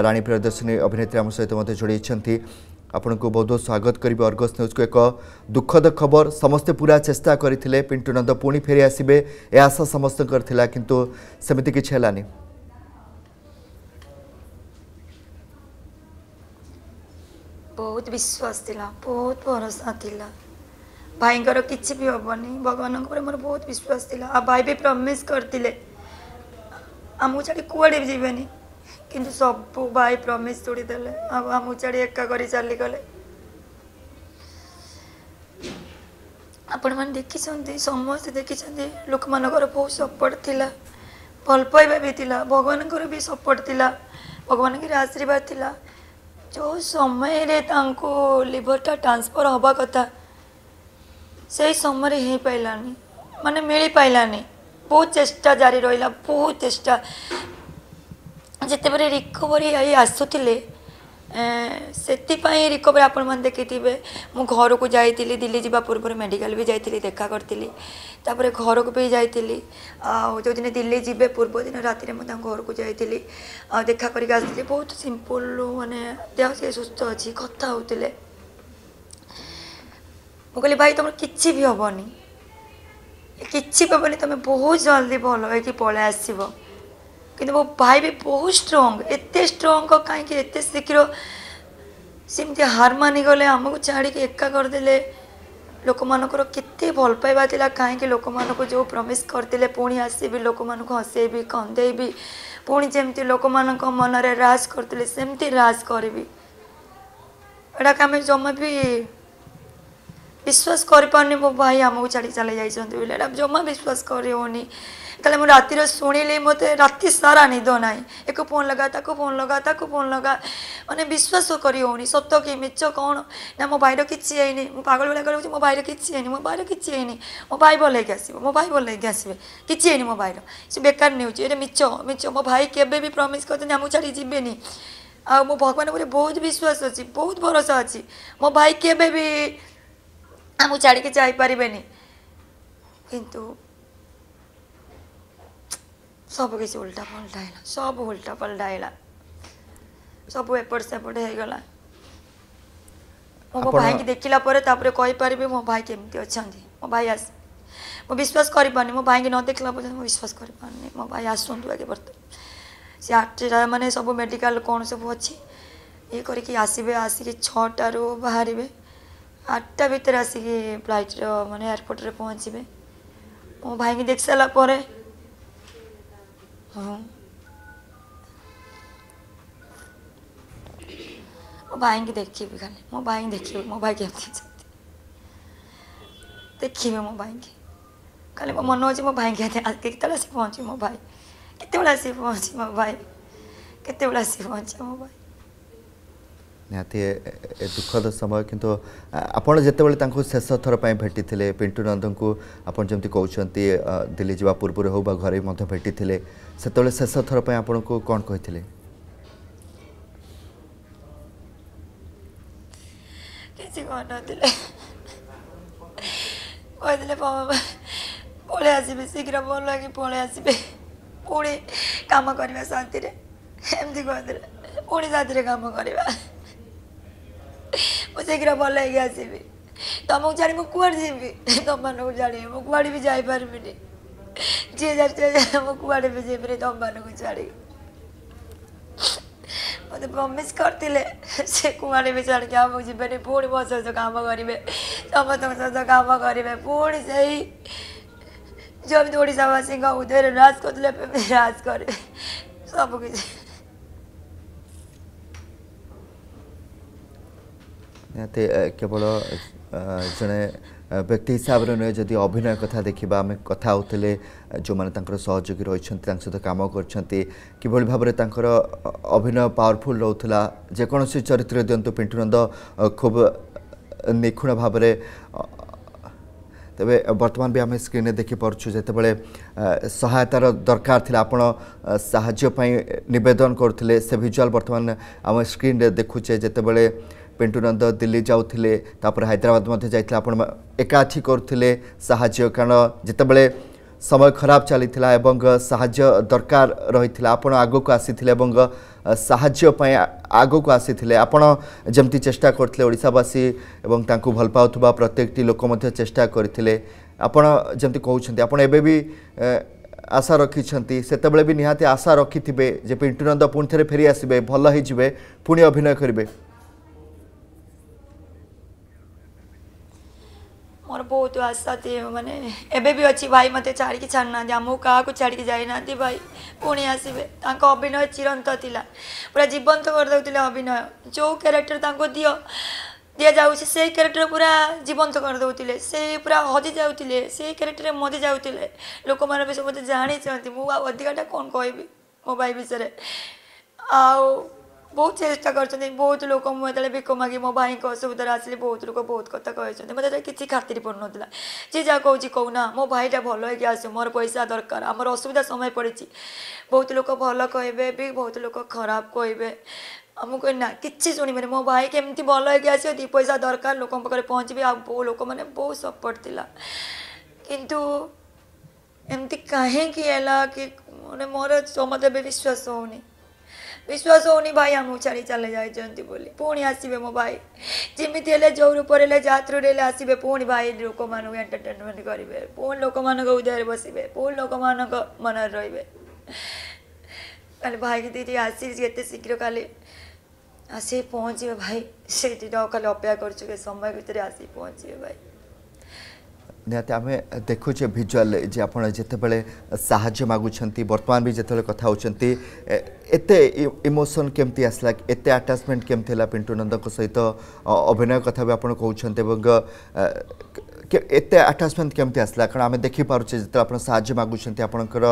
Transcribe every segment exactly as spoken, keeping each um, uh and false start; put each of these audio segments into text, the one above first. रानी प्रियदर्शिनी अभिनेत्री आम सहित मत जोड़ी आपंक बहुत बहुत स्वागत करेंगे। अर्गस न्यूज को एक दुखद खबर समस्ते पूरा चेष्टा करते पिंटू नंद पुणी फेरी आसबे ए आशा समस्त किंतु सेमति किछि हेलानी। बहुत विश्वास थिला, बहुत भरोसा थिला भाईंकर किछि भी होबनी भगवान ऊपर मोर बहुत विश्वास थिला। आ भाई भी प्रॉमिस करथिले हमहु छाडी कुआडे जीवनी किंतु सब भाई प्रॉमिस तोड़ी देले हम छाड़ी एका करी चली गले। आपण मन देखिसंती समस्त देखिसंती लोक मानकर बहुत सपोर्ट थिला, भल पाइबा भी थिला, भगवान को भी सपोर्ट थिला, भगवान के आशीर्वाद थिला। जो समय रे तांको लिवरटा ट्रांसफर होबा कथा सेही समय रे हे पाइलानी माने मिली पाइलानी। बहुत चेष्टा जारी रहिला, बहुत चेष्टा जितेबारे रिकवरी आई आसुले से रिकवरी आपण मैंने देखिथे। मु घर को जाई दिल्ली जावा पूर्व मेडिकल भी जाई देखा करी तापर घर को भी जाई जो दिन दिल्ली जी पूर्व दिन रात घर को जाई देखा करके आसती। बहुत सिंपल मानने देह सी सुस्थ अच्छी कथा होते मुझे भाई तुम किसी भी हेनी कि हेनी तुम बहुत जल्दी भल हो पलै आसब। किंतु वो भाई भी बहुत स्ट्रॉन्ग एते स्ट्रॉन्ग कहीं एत शीघ्र सेमती हार मानिगले आमको छाड़ी एका करदे। लोक मानकर केते भल पाइबा थिला कहीं लोक मानक जो प्रॉमिस करते पुणी आसबी लोक मानक हसेबी कंदेबी पुणी जेमती लोक मानक मन रे राज करते सेमती राज करबी एटा काम जमा भी विश्वास कर पानी। मो भाई आमको छाड़ी चले जाइए जमा विश्वास करनी कल मुझे रातिर शुणिली मत राति सारा निद ना एक फोन लगा ताको फोन लगा ताको फोन लगा मैंने विश्वास करनी सत कि मिच कौन ना मो भाईर किसी है मो पागल भाई कहूँ मो भाईर किसी है मो भाईर किसी है मो भाई भल होगी आसो मो भाई भल होगी आसबे किसी है मो भाईर सी बेकार न्यूज ये मिच मिच मो भाई केबे भी प्रॉमिस करते आमको छाड़ी जीवेनि। आ मो भगवान पर बहुत विश्वास अच्छी, बहुत भरोसा अच्छी, मो भाई केबे भी आमको छाड़ी जापरें किंतु सब किसी उल्टा पलटा है, सब उल्टा पलटा है, सब एपट सेपट होगा। मो भाई की देखला कहीपरि मो भाई केमती अच्छा मो भाई आस मो विश्वास करें मो भाई की न देखला पर्यटन मो विश्वास करें मो भाई आसतु आगे बर्तमान सी आठ मैंने सब मेडिकल कौन सब अच्छी ये करके आसबे आसिक छटार बाहर आठटा भितर आसिक फ्लाइट मानने एयरपोर्ट पहुँचे। मो भाई की देख सारापर मो भाई की देखी खाली मो भाई देखी मो भाई केमती देखी मो भाई की खाली मो मन हो मो भाई के केतबले आस पहुँच मो भाई केतबले आस पहुँच मो भाई केतबले आस पहुँच मो भाई निहाती दुखद समय किंतु आपण जेतेबेले तांको शेष थर पई भेटिथिले पिंटू नंदन को आपण जेमति कहउछंती दिल्ली जावा पूर्व हो बा घरे मध भेटिथिले सेतेबेले शेष थर पई आपण को कोन कहिथिले केसी कोन दिले ओइले बाबा बोले आसीबे शीघ्र बोल लागी बोले आसीबे ओडे काम करबा शांति रे एमति कहदिले ओडे शांति रे काम करबा शीघ्र भल हो आसबि तुमको छाड़ी मुझे कूड़े जीवी तुम मानक छाड़ी मुझे कूड़े भी जापर जी मुझे कूड़े भी जापर तुम मानक छाड़ी मत प्रमिश करते से कूड़े भी छाड़ी आम जीवन पुणी मो सहित कम करेंगे समस्त सहित कम करेंगे पुणी से ही जमी ओडावासी उदय राज करते राज करेंगे सबकिछ निहाती केवल जड़े व्यक्ति हिसाब से नुहे जदि अभिनय कथा देखा आम कथा होते जो मैंने सहयोगी रही सहित कम कर भाव में अभिनय पावरफुल रोला जेकोसी से चरित्र दिंतु पिंटू नंद खूब निखुण भाव में तेरे बर्तमान भी आम स्क्रीन में देखिपु जितेबाला सहायतार दरकार थी आप निवेदन करुले से भिजुआल बर्तमान आम स्क्रीन देखुचे जितेबाला पिंटू नंद दिल्ली जाऊे तापर हैदराबाद जाते आपण एकाठी करुले साहय कारण जितेबाला समय खराब चली साहाज्य दरकार रही आपण आग को आसीथिले साहाज्य पय आग को आसीथिले आपण जमती चेष्टा करथिले ओडिसावासी एवं तांकु भल पाउथबा प्रत्येकटी लोक मध्य चेष्टा करथिले आपण जमती कहउछन्ती आपण एबे भी आशा रखिछन्ती सेतबेले भी निहाते आशा रखिथिबे जे पिंटू नंद पुण थेरे फेरी आसीबे भल होई जिवे पुणी अभिनय करिवे मोर बहुत आशा थी मैंने एबे भी अच्छी भाई मत छाड़ी छाड़ना आमको क्या छाड़ी जाइना भाई पुणी आसबे अभिनय चिरंत था पूरा जीवंत करदे अभिनय जो क्यारेक्टर दि दि जाऊँ से क्यारेक्टर पूरा जीवंत करदे से पूरा हजि जाते से क्यारेक्टर मजि जाते लोक मैंने भी सब जाणी अधिकाटा कौन कहबी मो भाई विषय आ बहुत चेष्टा कर बहुत लोक मुझे भिक मागी मो भाई असुविधा आसिले बहुत लोग बहुत कथा कहते मतलब किसी खातिर पड़न जी जहाँ कौन कहना मो भाईटा भल हो आस मोर पैसा दरकार आमर असुविधा समय पड़ी बहुत लोग भल कहे भी बहुत लोग खराब कहे आमको ना किसी शुणवे मो भाई केमती भल हो आस दी पैसा दरकार लोक पाखे पहुँचबी आ लोक मैंने बहुत सपोर्ट था किंतु एमती कहीं मैंने मोर समझ विश्वास होनी विश्वास होनी भाई आम छाड़ी चले जाती पुणी आसबे मो भाई जमीती जो रूप जातृले आसबे पुणी भाई लोक मानक एंटरटेनमेंट करेंगे पुणी लोक मान उदय बसबे पुणी लोक मान मन रे खाली भाई की आसी शीघ्र खाली आस पहुँचे भाई से खाली अपेक्षा कर समय भितर आस पहुँचे भाई निहाती आम देखुचे भिजुआल जे आपड़ जितेबाला साहाय्य मागुंट बर्तमान भी जिते कथा होती एते इमोशन केमती आसला एते आटाचमेंट केमती है पिंटू नंद को सहित अभिनय कथा भी आपड़ कहते एते आटाचमेंट केमती आसला कारण आम देखिपारे जो आप साहाय्य मागुंट आपणकर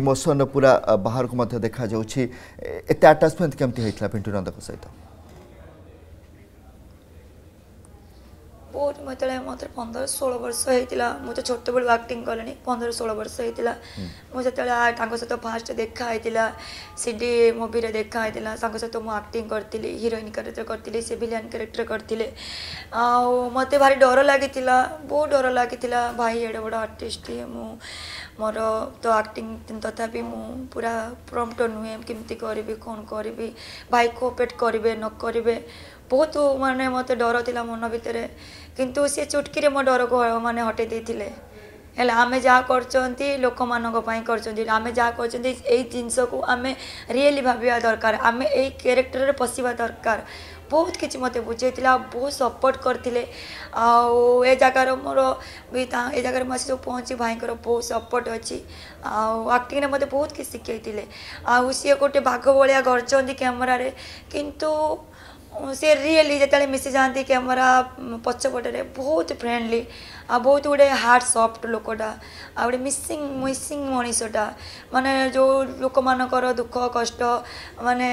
इमोशन पूरा बाहर को देखा एते आटाचमेंट केमती होता पिंटू नंद को सहित बहुत मत मत पंद्रह षोल वर्ष होता मुझे छोट बड़ी आक्टिंग कले पंद्रह षोल वर्ष होता मुझे सहित फास्ट देखाही सीडी मूवी देखाही सहित मुझे आक्टिंग करी हिरोइन क्यारेक्टर करी से विलेन क्यारेक्टर करते मत भारी डर लगी बहुत डर लगी भाई एडे बड़ा आर्टिस्ट मोर तो आक्टिंग तथापि पूरा प्रॉम्प्ट नुहे किमती करी कौन करी भाई कोऑपरेट करेंगे न करेंगे बहुत माने मत डर था मन भितर किंतु सी चुटकी मो डर को माने हटे देते हेल्ला आम जहाँ कर लोक मानी करें जहाँ कर को आम रियली भाविया दरकार आम यही क्यारेक्टर पशिवा दरकार बहुत किसी मत बुझे बहुत सपोर्ट करते आ जगार मोर भी ए जगार मुझे सब पहुँची भाई बहुत सपोर्ट अच्छी आक्टिंग मत बहुत किसी शिखे आए गोटे बाघ भाया गरजती कैमेर कितु से रियली जिते मिसी जाती कैमेरा पछपटे बहुत फ्रेंडली आ बहुत गुड़े हार्ड सॉफ्ट लोकटा आ गए मिसिंग मिसिंग मनीषटा माने जो लोक मानकर दुख कष्ट माने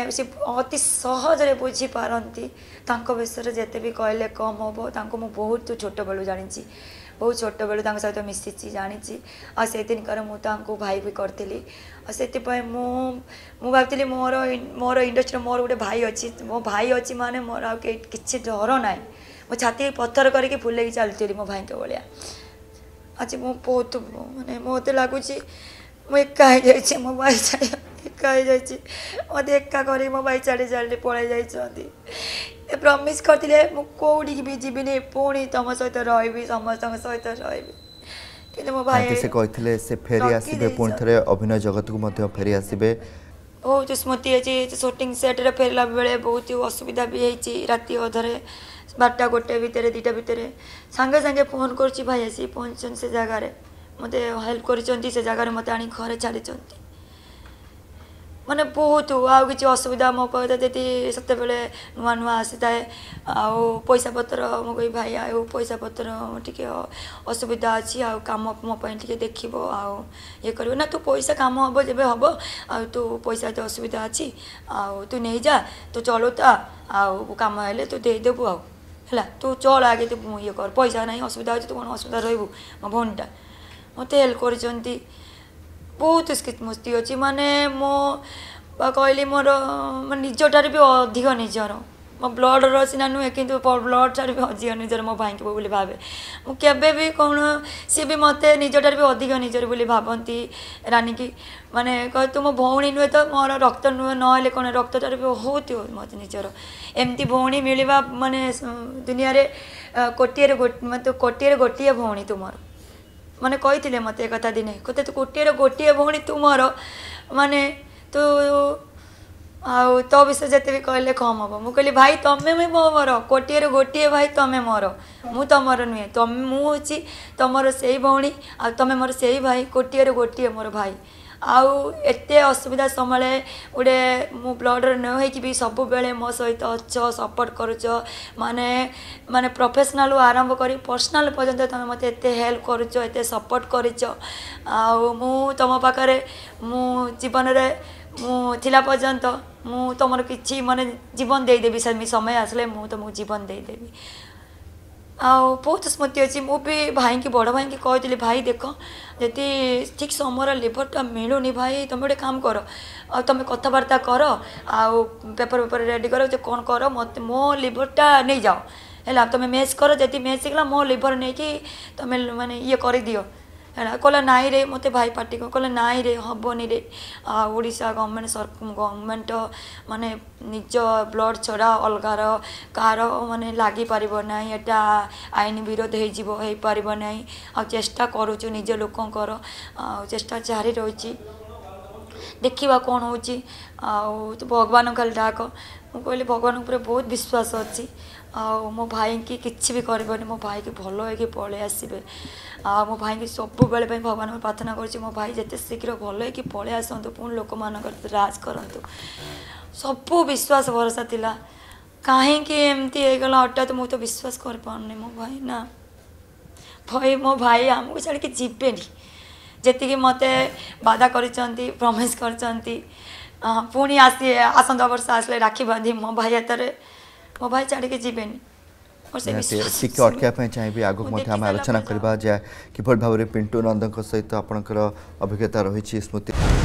अति सहज रे बुझी पारंती तांको विषय जेते भी कहले कम होबो तांको मु बहुत छोट बेलू जानी बहुत छोट बेलू तांको सहित मिसी जानी आ से दिन कर मु तांको भाई भी करथिली आ सेति पय मु मु भाबथिली मोर मोर इंडस्ट्री मोर गोटे भाई अछि मो भाई अछि माने मोर आ किछि डर नाय मो छाती पत्थर करके फुले चलती मो भाई के भाया आज मो बहुत मानते मत लगुच एका हो मो भाई छाड़ी एका हो मत एका कर मो भाई छाड़ी छाड़ी पलि जा प्रमिश करते कौटी भी जीवन पुणी तुम सहित रही समस्त सहित रही कि मो भाई से कहते से फेरी आसबे पुणी थे अभिनय जगत को फेरी आसबे बहुत स्मृति अच्छी शूटिंग सेट्रे फेरला बेले बहुत असुविधा भी होती राति अधरे बारटा गोटे भितर दुटा भितर सांगे सांगे फोन कर भाई आस पहुँच से जगार मत हेल्प कर जगार मत आनी घर छाड़ी मैंने बहुत आउ कि असुविधा मो कहता जी से नुआ नुआ आसी थाए पैसा पत्र मो कह भाई आउ पैसा पत्र टे असुविधा अच्छी आउ कम मो टे देख ये करू ना तू पैसा कम हम जब हम आउ तू पैसा तो असुविधा अच्छी आउ तू नहीं जा तू चलौता आउ कम हेल्ले तू देदेबू आउ है तू चल आगे तू ये कर पैसा ना असुविधा अच्छे तू कौन असुविधा रू मो भा मत हेल्प कर बहुत स्मृति अच्छी माने मो कहली मोर निजटार भी अधिक निजर mă blood roșii na nu e când tu blood țar bie hăzii nițor mă bhainki boli bhabe mu kebe bie kon sie bie mate nijotar bie adhika nițor boli bhabanti rani ki mane ko tu mo bhouni nu e to mor rakta nu na hele kon rakta tar bie hotiu mate nițor emti bhouni miliba mane dunia re कोटिए रे मते कोटिए रे गोटिए भौणी तुमर माने कहिथिले मते ए कथा दिने कोते तो कोटिए रे गोटिए भौणी तुमर माने तो आ तो विषय जते भी कहले कम हो मु कहली भाई तमे में मोर कोटिए रे गोटिए भाई तमे मोर मु तमर नय तमे मु होची तमर सेही भौणी आ तमे मोर सेही भाई कोटिए रे गोटिए मोर भाई आउ एते असुविधा समळे उडे मु ब्लडर न होई कि भी सब बेले मो सहित अच्छो सपोर्ट करूचो माने माने प्रोफेशनल आरंभ करी पर्सनल पर्यंत तमे मते एते हेल्प करूचो एते सपोर्ट करीचो आउ मु तम पाखरे मु जीवन रे मु थिला पर्यंत मु तमर किछि माने जीवन देई देबी समी समय आसले मु तमु जीवन देई देबी आउ बहुत स्मृति अछि मु भी भाई के बड़ भाई के कहथिले भाई देखो जति ठीक समरा लिवर टा मिलुनी भाई तमे एक काम करो आ तमे कथा वार्ता करो आ पेपर पेपर रेडी करो जे कोन करो मत मो लिवर टा नै जाओ हैला तमे मैच करो जति मैच गला मो लिवर नै कि तमे माने ये कर दियो हैला कोला नाइ रे मते भाई पार्टी को कोला नाइ रे हबोनी रे आ ओडिसा गवर्नमेंट गवर्नमेंट माने निज ब्लड छडा अलगार कार माने लागी परिबो नाही एटा आइन विरोध हे जीवो हे परिबो नाही आ चेष्टा करूछु निज लोकन कर आ चेष्टा जारी रहूची देखिबा कोन होची आ तो भगवान कल डाक मु कहले भगवान ऊपर बहुत विश्वास अछि आ मो भाई की किछि भी करबनी मो भाई के भलो हे के पळे आसीबे आ मो भाई की सब बेले पे भगवान में प्रार्थना करछि मो भाई जते शीघ्र भलो हे के पळे आसंतु पुन लोक मान कर राज करंतु सब विश्वास भरोसा थिला काहे के एम्ति हे गला हटात मु तो विश्वास कर पाने मो भाई ना भई मो भाई हम को छड़ के जीवेनी जेति के मते बाधा करिसंती प्रॉमिस करसंती पुनी आसी आसंदा वर्ष आसले राखी बांधी मो भाई तरे मो भाई छाड़ी के जीवेनी और से ठीक अटके पे चाहिए आगो मथे हम आलोचना करबा जे किफल भावरे पिंटू नंदन सहित आपनकर अभिज्ञता रही स्मृति